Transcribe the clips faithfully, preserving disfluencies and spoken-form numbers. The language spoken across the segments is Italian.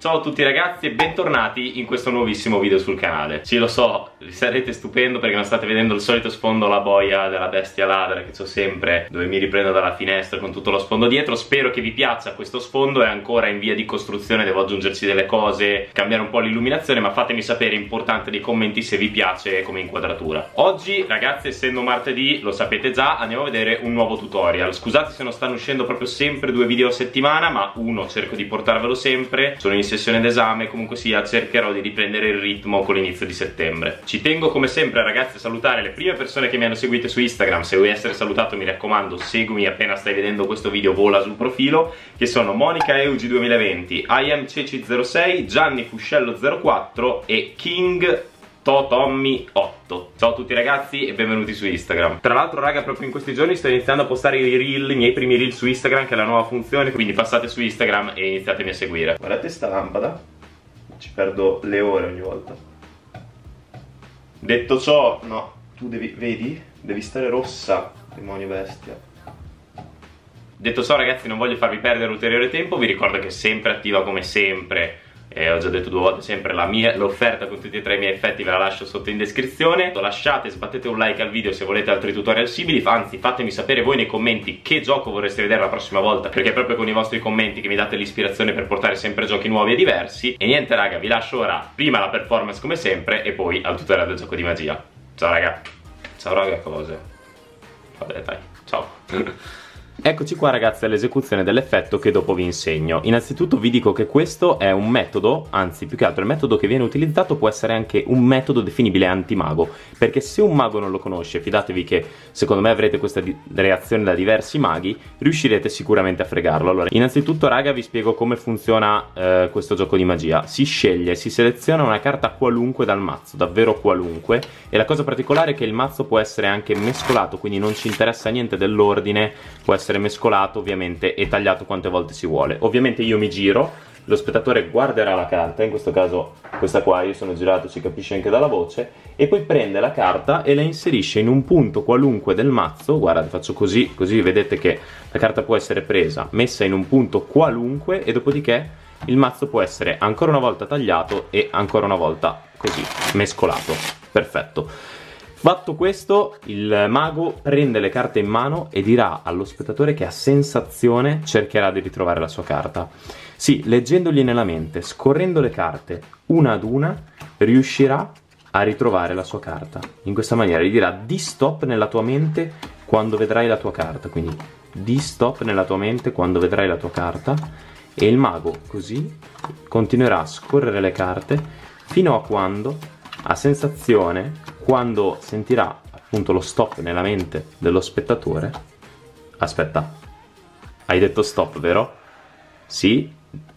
Ciao a tutti ragazzi e bentornati in questo nuovissimo video sul canale. Sì, lo so, vi sarete stupendo perché non state vedendo il solito sfondo, la boia della bestia ladra che ho sempre, dove mi riprendo dalla finestra con tutto lo sfondo dietro. Spero che vi piaccia questo sfondo, è ancora in via di costruzione, devo aggiungerci delle cose, cambiare un po' l'illuminazione, ma fatemi sapere, importante, nei commenti se vi piace come inquadratura. Oggi ragazzi, essendo martedì, lo sapete già, andiamo a vedere un nuovo tutorial. Scusate se non stanno uscendo proprio sempre due video a settimana, ma uno cerco di portarvelo sempre, sono in sessione d'esame, comunque sia cercherò di riprendere il ritmo con l'inizio di settembre. Ci tengo come sempre ragazzi a salutare le prime persone che mi hanno seguito su Instagram. Se vuoi essere salutato mi raccomando seguimi, appena stai vedendo questo video vola sul profilo, che sono MonicaEUG duemilaventi, I A M C C zero sei, GianniFuscello zero quattro e King Tommy otto. Ciao a tutti ragazzi e benvenuti su Instagram. Tra l'altro raga, proprio in questi giorni sto iniziando a postare i reel, i miei primi reel su Instagram, che è la nuova funzione, quindi passate su Instagram e iniziatemi a seguire. Guardate sta lampada, ci perdo le ore ogni volta. Detto ciò, no, tu devi, vedi? Devi stare rossa, demonio bestia. Detto ciò ragazzi, non voglio farvi perdere ulteriore tempo, vi ricordo che è sempre attiva come sempre. Eh, ho già detto due volte sempre l'offerta con tutti e tre i miei effetti, ve la lascio sotto in descrizione. Lasciate, sbattete un like al video se volete altri tutorial simili, anzi fatemi sapere voi nei commenti che gioco vorreste vedere la prossima volta, perché è proprio con i vostri commenti che mi date l'ispirazione per portare sempre giochi nuovi e diversi. E niente raga, vi lascio ora prima alla performance come sempre e poi al tutorial del gioco di magia. Ciao raga. Ciao raga cose. Vabbè dai, ciao. Eccoci qua ragazzi all'esecuzione dell'effetto che dopo vi insegno. Innanzitutto vi dico che questo è un metodo, anzi più che altro il metodo che viene utilizzato può essere anche un metodo definibile antimago, perché se un mago non lo conosce, fidatevi che secondo me avrete questa reazione da diversi maghi, riuscirete sicuramente a fregarlo. Allora, innanzitutto raga vi spiego come funziona eh, questo gioco di magia. Si sceglie, si seleziona una carta qualunque dal mazzo, davvero qualunque, e la cosa particolare è che il mazzo può essere anche mescolato, quindi non ci interessa niente dell'ordine, può essere mescolato ovviamente e tagliato quante volte si vuole. Ovviamente io mi giro, lo spettatore guarderà la carta, in questo caso questa qua, io sono girato, si capisce anche dalla voce, e poi prende la carta e la inserisce in un punto qualunque del mazzo. Guardate, faccio così, così vedete che la carta può essere presa, messa in un punto qualunque, e dopodiché il mazzo può essere ancora una volta tagliato e ancora una volta così mescolato. Perfetto. Fatto questo, il mago prende le carte in mano e dirà allo spettatore che a sensazione cercherà di ritrovare la sua carta. Sì, leggendogli nella mente, scorrendo le carte una ad una, riuscirà a ritrovare la sua carta. In questa maniera gli dirà di stop nella tua mente quando vedrai la tua carta. Quindi di stop nella tua mente quando vedrai la tua carta. E il mago così continuerà a scorrere le carte fino a quando a sensazione, quando sentirà appunto lo stop nella mente dello spettatore. Aspetta, hai detto stop, vero? Sì,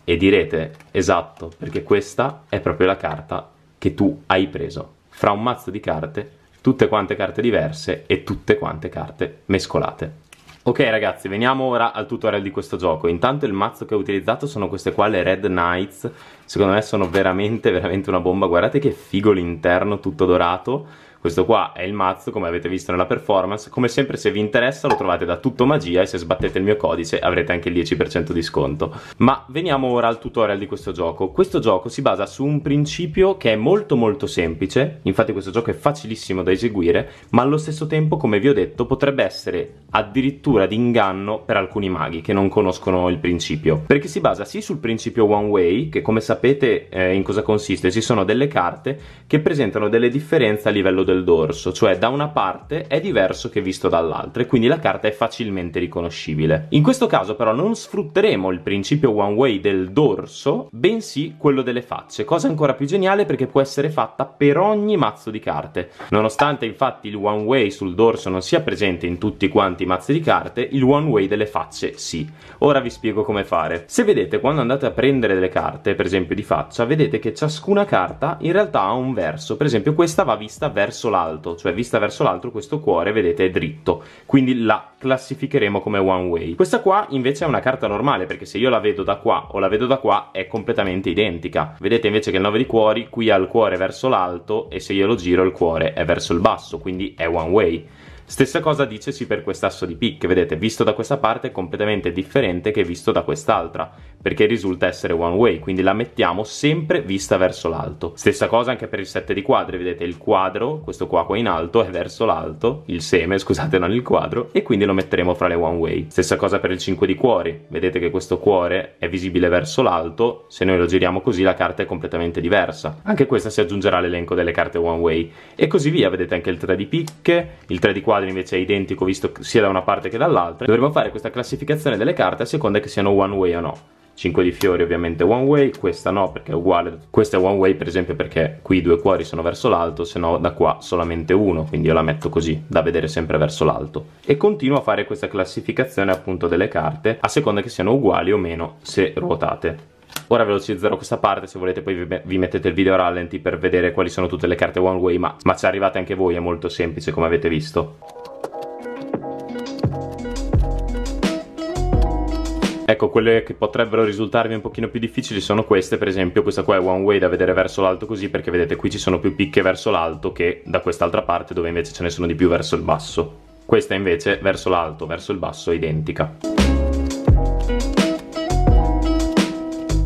e direte esatto, perché questa è proprio la carta che tu hai preso. Fra un mazzo di carte, tutte quante carte diverse e tutte quante carte mescolate. Ok ragazzi, veniamo ora al tutorial di questo gioco. Intanto il mazzo che ho utilizzato sono queste qua, le Red Knights. Secondo me sono veramente veramente una bomba. Guardate che figo l'interno, tutto dorato. Questo qua è il mazzo, come avete visto nella performance. Come sempre, se vi interessa lo trovate da Tutto Magia, e se sbattete il mio codice avrete anche il dieci per cento di sconto. Ma veniamo ora al tutorial di questo gioco. Questo gioco si basa su un principio che è molto molto semplice. Infatti questo gioco è facilissimo da eseguire, ma allo stesso tempo, come vi ho detto, potrebbe essere addirittura di inganno per alcuni maghi che non conoscono il principio, perché si basa sì sul principio one way, che come sapete eh, in cosa consiste: ci sono delle carte che presentano delle differenze a livello del dorso, cioè da una parte è diverso che visto dall'altra, e quindi la carta è facilmente riconoscibile. In questo caso però non sfrutteremo il principio one way del dorso, bensì quello delle facce, cosa ancora più geniale perché può essere fatta per ogni mazzo di carte. Nonostante infatti il one way sul dorso non sia presente in tutti quanti i mazzi di carte, il one way delle facce sì. Ora vi spiego come fare. Se vedete, quando andate a prendere delle carte, per esempio di faccia, vedete che ciascuna carta in realtà ha un verso. Per esempio questa va vista verso l'alto, cioè vista verso l'alto questo cuore, vedete, è dritto, quindi la classificheremo come one way. Questa qua invece è una carta normale, perché se io la vedo da qua o la vedo da qua è completamente identica. Vedete invece che il nove di cuori qui ha il cuore verso l'alto, e se io lo giro il cuore è verso il basso, quindi è one way. Stessa cosa dicesi per quest'asso di picche, vedete, visto da questa parte è completamente differente che visto da quest'altra. perché risulta essere one way, quindi la mettiamo sempre vista verso l'alto. Stessa cosa anche per il set di quadri, vedete il quadro, questo qua qua in alto, è verso l'alto, il seme, scusate, non il quadro, e quindi lo metteremo fra le one way. Stessa cosa per il cinque di cuori, vedete che questo cuore è visibile verso l'alto, se noi lo giriamo così la carta è completamente diversa. Anche questa si aggiungerà all'elenco delle carte one way, e così via. Vedete anche il tre di picche, il tre di quadri invece è identico visto sia da una parte che dall'altra. Dovremo fare questa classificazione delle carte a seconda che siano one way o no. cinque di fiori ovviamente one way, questa no perché è uguale, questa è one way per esempio perché qui i due cuori sono verso l'alto, se no da qua solamente uno, quindi io la metto così da vedere sempre verso l'alto. E continuo a fare questa classificazione appunto delle carte a seconda che siano uguali o meno se ruotate. Ora velocizzerò questa parte, se volete poi vi, vi mettete il video rallenti per vedere quali sono tutte le carte one way, ma, ma ci arrivate anche voi, è molto semplice come avete visto. Ecco, quelle che potrebbero risultarvi un pochino più difficili sono queste, per esempio questa qua è one way da vedere verso l'alto così, perché vedete qui ci sono più picche verso l'alto che da quest'altra parte dove invece ce ne sono di più verso il basso. Questa invece verso l'alto, verso il basso è identica.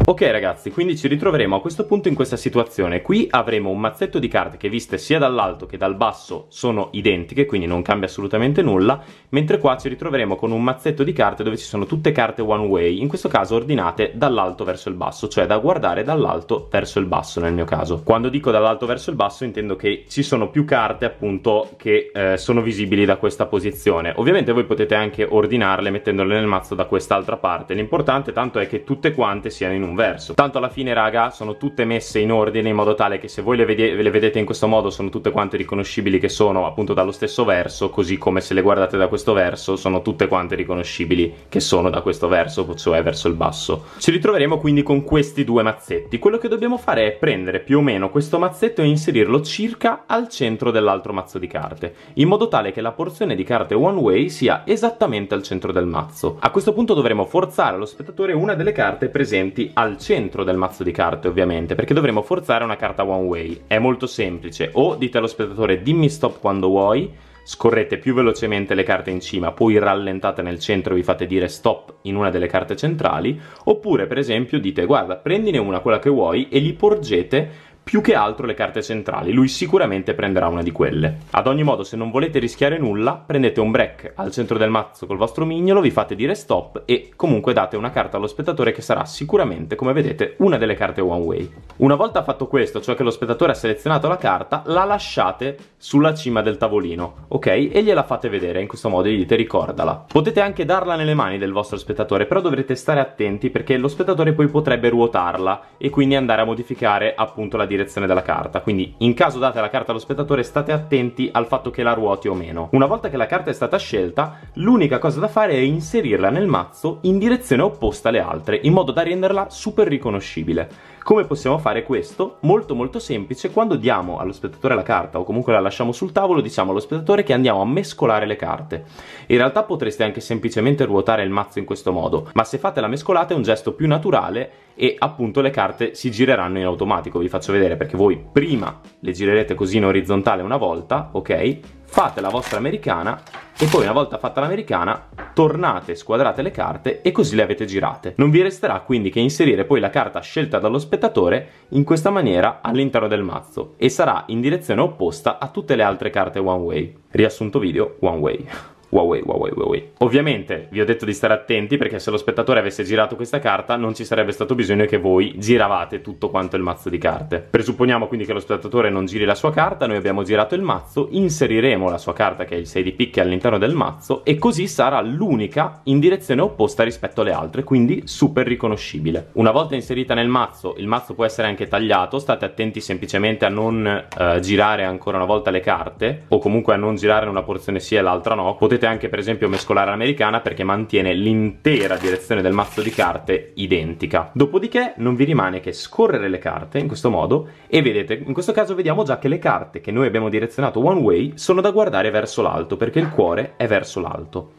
Ok ragazzi, quindi ci ritroveremo a questo punto in questa situazione. Qui avremo un mazzetto di carte che viste sia dall'alto che dal basso sono identiche, quindi non cambia assolutamente nulla, mentre qua ci ritroveremo con un mazzetto di carte dove ci sono tutte carte one way, in questo caso ordinate dall'alto verso il basso, cioè da guardare dall'alto verso il basso nel mio caso. Quando dico dall'alto verso il basso intendo che ci sono più carte appunto che eh, sono visibili da questa posizione. Ovviamente voi potete anche ordinarle mettendole nel mazzo da quest'altra parte, l'importante tanto è che tutte quante siano in un verso. Tanto alla fine raga sono tutte messe in ordine in modo tale che se voi le, vede le vedete in questo modo sono tutte quante riconoscibili che sono appunto dallo stesso verso, così come se le guardate da questo verso sono tutte quante riconoscibili che sono da questo verso, cioè verso il basso. Ci ritroveremo quindi con questi due mazzetti. Quello che dobbiamo fare è prendere più o meno questo mazzetto e inserirlo circa al centro dell'altro mazzo di carte, in modo tale che la porzione di carte one way sia esattamente al centro del mazzo. A questo punto dovremo forzare allo spettatore una delle carte presenti al al centro del mazzo di carte, ovviamente, perché dovremo forzare una carta one way. È molto semplice, o dite allo spettatore dimmi stop quando vuoi, scorrete più velocemente le carte in cima, poi rallentate nel centro e vi fate dire stop in una delle carte centrali, oppure per esempio dite guarda prendine una, quella che vuoi, e gli porgete più che altro le carte centrali, lui sicuramente prenderà una di quelle. Ad ogni modo, se non volete rischiare nulla, prendete un break al centro del mazzo col vostro mignolo, vi fate dire stop e comunque date una carta allo spettatore che sarà sicuramente, come vedete, una delle carte one way. Una volta fatto questo, cioè che lo spettatore ha selezionato la carta, la lasciate sulla cima del tavolino, ok? E gliela fate vedere, in questo modo gli dite ricordala. Potete anche darla nelle mani del vostro spettatore, però dovrete stare attenti perché lo spettatore poi potrebbe ruotarla e quindi andare a modificare appunto la direzione direzione della carta, quindi in caso date la carta allo spettatore state attenti al fatto che la ruoti o meno. Una volta che la carta è stata scelta, l'unica cosa da fare è inserirla nel mazzo in direzione opposta alle altre, in modo da renderla super riconoscibile. Come possiamo fare questo? Molto molto semplice. Quando diamo allo spettatore la carta o comunque la lasciamo sul tavolo, diciamo allo spettatore che andiamo a mescolare le carte. In realtà potreste anche semplicemente ruotare il mazzo in questo modo, ma se fate la mescolata è un gesto più naturale e appunto le carte si gireranno in automatico. Vi faccio vedere perché voi prima le girerete così in orizzontale una volta, ok? Fate la vostra americana e poi una volta fatta l'americana tornate, squadrate le carte e così le avete girate. Non vi resterà quindi che inserire poi la carta scelta dallo spettatore in questa maniera all'interno del mazzo e sarà in direzione opposta a tutte le altre carte one way. Riassunto video, one way. Huawei, Huawei, Huawei. Ovviamente vi ho detto di stare attenti perché se lo spettatore avesse girato questa carta non ci sarebbe stato bisogno che voi giravate tutto quanto il mazzo di carte. Presupponiamo quindi che lo spettatore non giri la sua carta, noi abbiamo girato il mazzo, inseriremo la sua carta che è il sei di picche all'interno del mazzo e così sarà l'unica in direzione opposta rispetto alle altre, quindi super riconoscibile. Una volta inserita nel mazzo, il mazzo può essere anche tagliato, state attenti semplicemente a non eh, girare ancora una volta le carte o comunque a non girare una porzione sì e l'altra no. Potete anche per esempio mescolare l'americana perché mantiene l'intera direzione del mazzo di carte identica. Dopodiché non vi rimane che scorrere le carte in questo modo e vedete, in questo caso vediamo già che le carte che noi abbiamo direzionato one way sono da guardare verso l'alto perché il cuore è verso l'alto.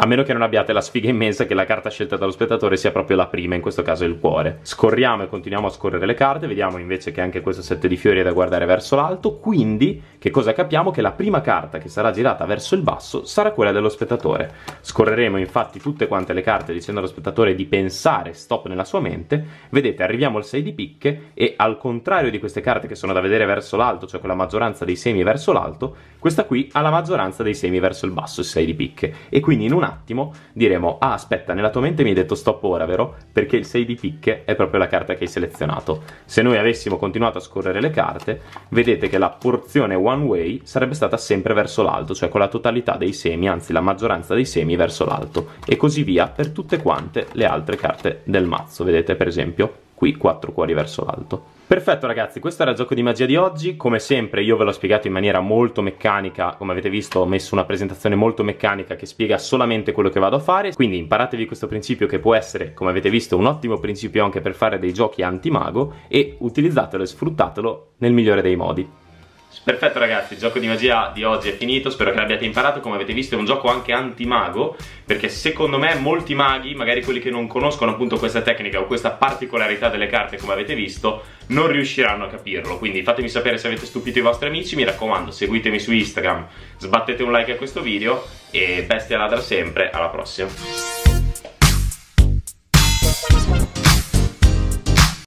a meno che non abbiate la sfiga immensa che la carta scelta dallo spettatore sia proprio la prima, in questo caso il cuore. Scorriamo e continuiamo a scorrere le carte, vediamo invece che anche questo sette di fiori è da guardare verso l'alto, quindi che cosa capiamo? Che la prima carta che sarà girata verso il basso sarà quella dello spettatore. Scorreremo infatti tutte quante le carte dicendo allo spettatore di pensare stop nella sua mente. Vedete, arriviamo al sei di picche e al contrario di queste carte che sono da vedere verso l'alto, cioè con la maggioranza dei semi verso l'alto, questa qui ha la maggioranza dei semi verso il basso, il sei di picche, e quindi in un attimo diremo: ah, aspetta, nella tua mente mi hai detto stop ora, vero? Perché il sei di picche è proprio la carta che hai selezionato. Se noi avessimo continuato a scorrere le carte, vedete che la porzione one way sarebbe stata sempre verso l'alto, cioè con la totalità dei semi, anzi la maggioranza dei semi verso l'alto, e così via per tutte quante le altre carte del mazzo. Vedete per esempio qui quattro cuori verso l'alto. Perfetto ragazzi, questo era il gioco di magia di oggi. Come sempre io ve l'ho spiegato in maniera molto meccanica, come avete visto ho messo una presentazione molto meccanica che spiega solamente quello che vado a fare, quindi imparatevi questo principio che può essere, come avete visto, un ottimo principio anche per fare dei giochi anti-mago, e utilizzatelo e sfruttatelo nel migliore dei modi. Perfetto ragazzi, il gioco di magia di oggi è finito, spero che l'abbiate imparato. Come avete visto è un gioco anche anti-mago, perché secondo me molti maghi, magari quelli che non conoscono appunto questa tecnica o questa particolarità delle carte come avete visto, non riusciranno a capirlo. Quindi fatemi sapere se avete stupito i vostri amici, mi raccomando seguitemi su Instagram, sbattete un like a questo video e bestia ladra sempre, alla prossima.